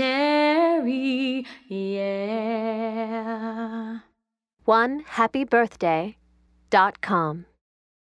Sharri, yeah. 1happybirthday.com